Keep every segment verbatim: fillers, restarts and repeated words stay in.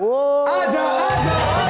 वो आजा आजा आजा।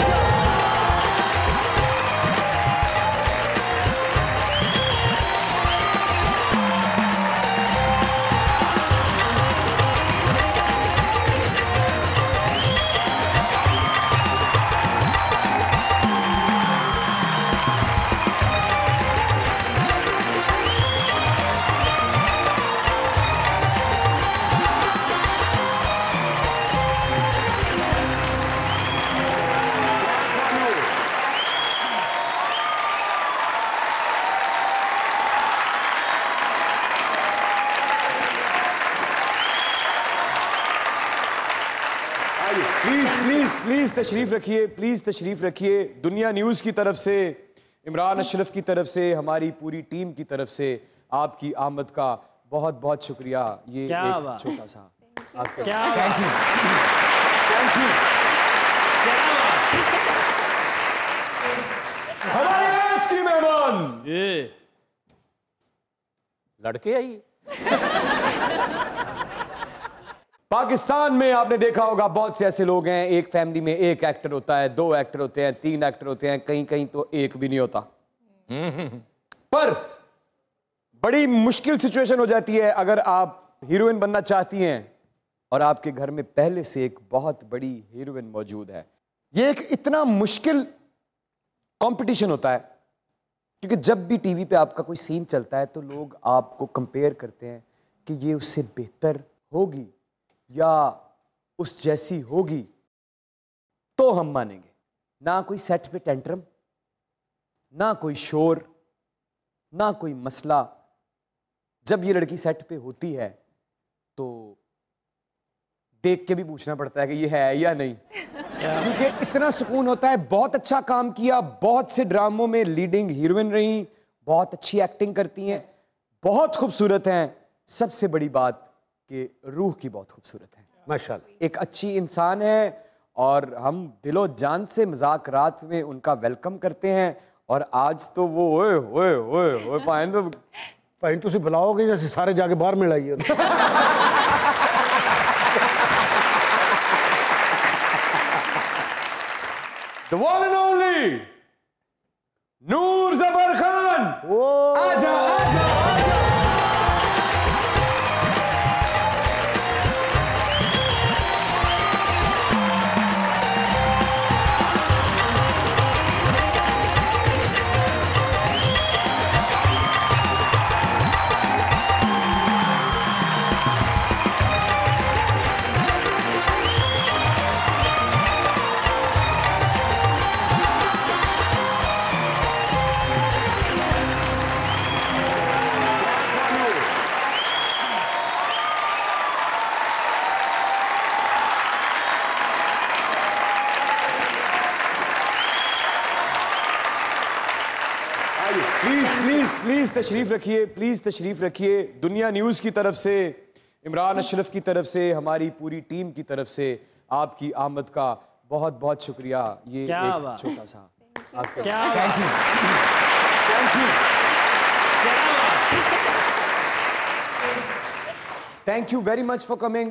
प्लीज़ प्लीज़ प्लीज़ तशरीफ़ रखिए, प्लीज़ तशरीफ़ रखिए। दुनिया न्यूज़ की तरफ से, इमरान अशरफ की तरफ से, हमारी पूरी टीम की तरफ से आपकी आमद का बहुत बहुत शुक्रिया। ये एक छोटा सा आपका थैंक यू थैंक यू। हमारे आज की मेहमान ये लड़के आई। पाकिस्तान में आपने देखा होगा बहुत से ऐसे लोग हैं, एक फैमिली में एक एक्टर होता है, दो एक्टर होते हैं, तीन एक्टर होते हैं, कहीं कहीं तो एक भी नहीं होता। पर बड़ी मुश्किल सिचुएशन हो जाती है अगर आप हीरोइन बनना चाहती हैं और आपके घर में पहले से एक बहुत बड़ी हीरोइन मौजूद है। ये एक इतना मुश्किल कॉम्पिटिशन होता है क्योंकि जब भी टीवी पे आपका कोई सीन चलता है तो लोग आपको कंपेयर करते हैं कि ये उससे बेहतर होगी या उस जैसी होगी तो हम मानेंगे। ना कोई सेट पे टेंट्रम, ना कोई शोर, ना कोई मसला। जब ये लड़की सेट पे होती है तो देख के भी पूछना पड़ता है कि ये है या नहीं, क्योंकि इतना सुकून होता है। बहुत अच्छा काम किया, बहुत से ड्रामों में लीडिंग हीरोइन रही, बहुत अच्छी एक्टिंग करती हैं, बहुत खूबसूरत हैं। सबसे बड़ी बात कि रूह की बहुत खूबसूरत है माशाल्लाह, एक अच्छी इंसान है और हम दिलो जान से मजाक रात में उनका वेलकम करते हैं। और आज तो वो ओए ओए ओए ओए पाइन तो पाइन तो से बुलाओगे जैसे सारे जाके बाहर में लाइए। The one and only Noor Zafar Khan. वो आजा आजा आजा। प्लीज़ प्लीज़ प्लीज़ तशरीफ़ रखिए, प्लीज़ तशरीफ़ रखिए। दुनिया न्यूज़ की तरफ से, इमरान अशरफ की तरफ से, हमारी पूरी टीम की तरफ से आपकी आमद का बहुत बहुत शुक्रिया। ये एक छोटा सा आपका thank you thank you thank you very much for coming.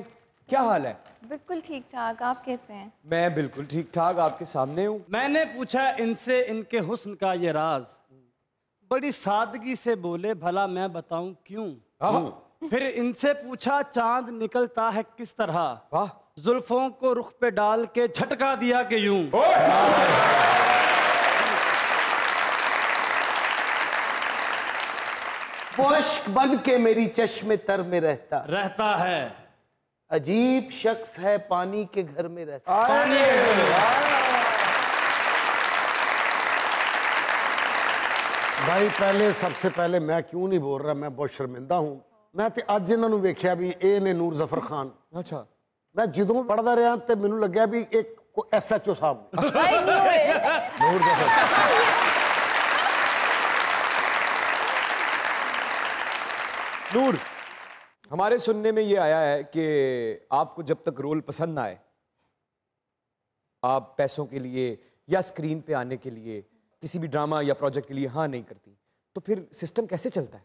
क्या हाल है? बिल्कुल ठीक ठाक, आप कैसे हैं? मैं बिल्कुल ठीक ठाक, आपके सामने हूँ। मैंने पूछा इनसे इनके हुस्न का ये राज, बड़ी सादगी से बोले भला मैं बताऊं क्यों। फिर इनसे पूछा चांद निकलता है किस तरह, जुल्फों को रुख पे डाल के झटका दिया कि यूं। पोश्क बन के मेरी चश्मे तर में रहता रहता है, अजीब शख्स है पानी के घर में रहता। आरे। आरे। भाई पहले सबसे पहले मैं क्यों नहीं बोल रहा, मैं बहुत शर्मिंदा हूँ। मैं तो अज इन्होंने वेख्या भी ए ने नूर जफर खान। अच्छा, मैं जदों पढ़ता रहा तो मैनू लग्या भी एक एस एच ओ साहब नूर जफर। नूर, हमारे सुनने में ये आया है कि आपको जब तक रोल पसंद आए आप पैसों के लिए या स्क्रीन पे आने के लिए किसी भी ड्रामा या प्रोजेक्ट के लिए हाँ नहीं करती, तो फिर सिस्टम कैसे चलता है?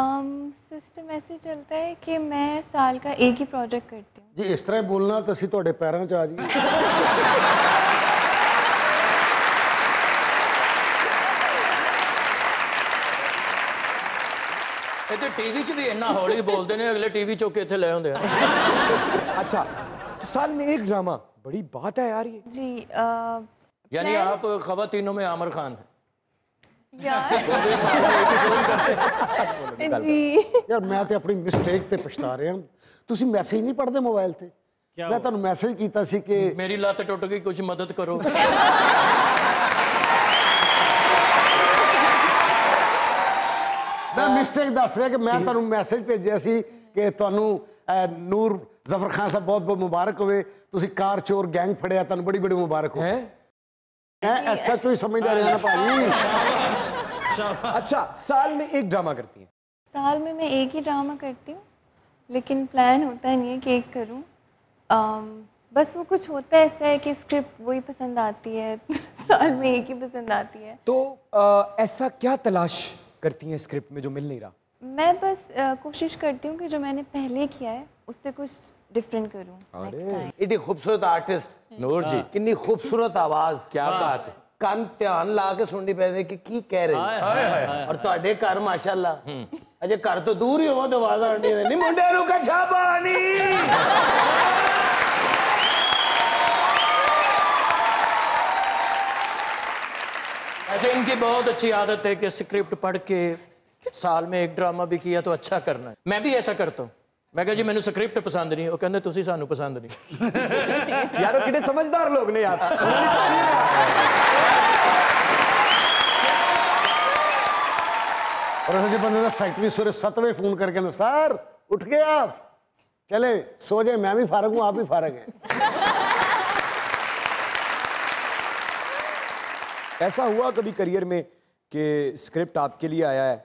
सिस्टम ऐसे चलता है कि मैं साल का एक ही प्रोजेक्ट करती हूँ जी। इस तरह बोलना तो असं थोड़े पैरों च आ जी। इतने टीवी च भी इन्ना हौली बोलते हैं, अगले टीवी चो के इतने ले आते हैं। अच्छा, तो साल में एक ड्रामा, बड़ी बात है यार ये जी। यानी आप खवातीनों में आमिर खान हैं यार। जी यार मैं तो अपनी मिस्टेक ते पछता रहा हूं। तुसी मैसेज नहीं पढ़ते मोबाइल ते? मैं तुहानू मैसेज कीता सी कि मेरी लत टुट गई, कुछ मदद करो। मैं मिस्टेक दस रहा कि मैं तुहानू मैसेज भेजा सी कि तुहानू नूर ज़फर खान साहब बहुत बहुत मुबारक होवे, तुसी कार चोर गैंग फड़िया, तुहानू बड़ी बड़ी मुबारक हो। मैं ऐसा तो ही समझदा रहा भाई। अच्छा, साल में एक ड्रामा करती है? साल में मैं एक ही ड्रामा करती हूँ, लेकिन प्लान होता नहीं है कि एक करूँ। बस वो कुछ होता है ऐसा है कि स्क्रिप्ट वही पसंद आती है। साल में एक ही पसंद आती है। तो आ, ऐसा क्या तलाश करती हैं स्क्रिप्ट में जो मिल नहीं रहा? मैं बस आ, कोशिश करती हूँ कि जो मैंने पहले किया है उससे कुछ डिफरेंट करूं। इतनी खूबसूरत आर्टिस्ट नूर जी, कितनी खूबसूरत आवाज, क्या बात है। कान ध्यान ला के सुननी पैदे कि की कह रहे हैं। और तुहाडे घर माशाल्लाह, अजे घर तो दूर ही हो तो आवाज आंदी है, नी मुंडे नु कछा पानी। ऐसे इनकी बहुत अच्छी आदत है कि स्क्रिप्ट पढ़ के साल में एक ड्रामा भी किया तो अच्छा करना है। मैं भी ऐसा करता हूँ, मैं कहा जी मैंने स्क्रिप्ट पसंद नहीं, वो कहते तुसी सानू पसंद नहीं। यार कितने समझदार लोग ने यार। और जो बंदे सेक्रेटरी सुबह सात बजे फोन करके कहते सर उठ गए आप, चले सो जाए, मैं भी फारग हूँ आप भी फारग हैं। ऐसा हुआ कभी करियर में कि स्क्रिप्ट आपके लिए आया है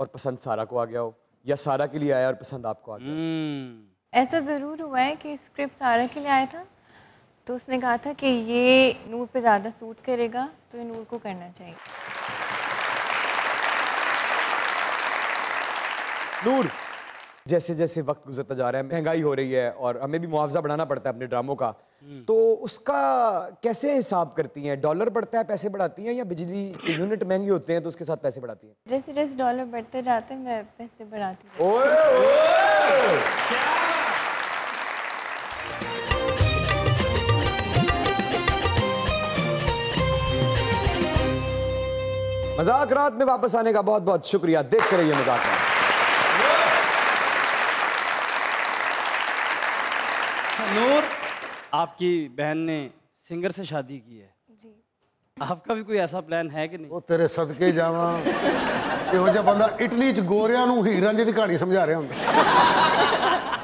और पसंद सारा को आ गया हो, या सारा के लिए आया और पसंद आपको आ गया? hmm. ऐसा ज़रूर हुआ है कि स्क्रिप्ट सारा के लिए आया था तो उसने कहा था कि ये नूर पे ज़्यादा सूट करेगा तो ये नूर को करना चाहिए। नूर, जैसे जैसे वक्त गुजरता जा रहा है, महंगाई हो रही है और हमें भी मुआवजा बढ़ाना पड़ता है अपने ड्रामों का, hmm. तो उसका कैसे हिसाब करती हैं? डॉलर बढ़ता है पैसे बढ़ाती हैं, या बिजली के यूनिट महंगी होते हैं तो उसके साथ पैसे बढ़ाती हैं? जैसे जैसे डॉलर बढ़ते जाते हैं मैं पैसे बढ़ाती हूँ। मजाक रात में वापस आने का बहुत बहुत शुक्रिया। देखते रहिए मजाक रात। नूर, आपकी बहन ने सिंगर से शादी की है जी। आपका भी कोई ऐसा प्लान है कि नहीं? वो तेरे सदके जावा, इहो जिहा बंदा इटली च गोरियां नूं हीरां दी कहानी समझा रहा हूँ।